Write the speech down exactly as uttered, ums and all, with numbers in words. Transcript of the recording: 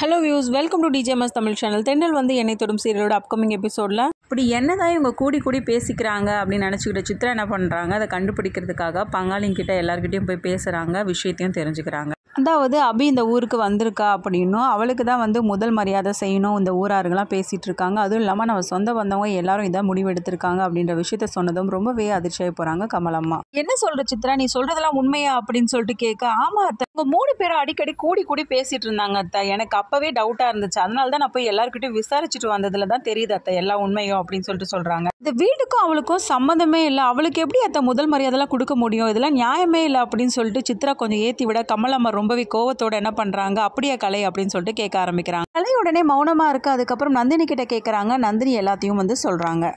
Hello views, welcome to DJMS Tamil channel. தென்றல் வந்து என்னை தொடும் சீரியலோட அப்கமிங் எபிசோடில் இப்படி என்ன தான் இவங்க கூடி கூடி பேசிக்கிறாங்க அப்படின்னு நினச்சிக்கிட்ட சித்ரா என்ன பண்ணுறாங்க, அதை கண்டுபிடிக்கிறதுக்காக பங்காளிங்கிட்ட எல்லாருக்கிட்டையும் போய் பேசுகிறாங்க, விஷயத்தையும் தெரிஞ்சுக்கிறாங்க. அதாவது அபி இந்த ஊருக்கு வந்திருக்கா அப்படின்னும் அவளுக்கு தான் வந்து முதல் மரியாதை செய்யணும் இந்த ஊராருங்கெல்லாம் பேசிகிட்டு இருக்காங்க. அதுவும் இல்லாமல் நம்ம சொந்த வந்தவங்க எல்லாரும் இதாக முடிவெடுத்திருக்காங்க அப்படின்ற விஷயத்த சொன்னதும் ரொம்பவே அதிர்ச்சியாக போகிறாங்க கமலம்மா. என்ன சொல்கிற சித்ரா, நீ சொல்கிறதெல்லாம் உண்மையா அப்படின்னு சொல்லிட்டு கேட்க, ஆமா அத்தை, உங்கள் மூணு பேரும் அடிக்கடி கூடி கூடி பேசிகிட்டு இருந்தாங்க அத்தை, எனக்கு அப்போவே டவுட்டாக இருந்துச்சு, அதனால தான் நான் போய் எல்லாருக்கிட்டையும் விசாரிச்சுட்டு வந்ததில் தான் தெரியுது அத்தை எல்லா உண்மையும் அப்படின்னு சொல்லிட்டு சொல்கிறாங்க. இந்த வீட்டுக்கும் அவளுக்கும் சம்மந்தமே இல்லை, அவளுக்கு எப்படி அத்தை முதல் மரியாதைலாம் கொடுக்க முடியும், இதெல்லாம் நியாயமே இல்லை அப்படின்னு சொல்லிட்டு சித்ரா கொஞ்சம் ஏற்றி விட கமலம்மா ரொம்பவே கோவத்தோட என்ன பண்றாங்க, அப்படியே கலை அப்படின்னு சொல்லிட்டு கேட்க ஆரம்பிக்கிறாங்க. கலை உடனே மௌனமா இருக்கு. அதுக்கப்புறம் நந்தினி கிட்ட கேட்கறாங்க, நந்தினி எல்லாத்தையும் வந்து சொல்றாங்க.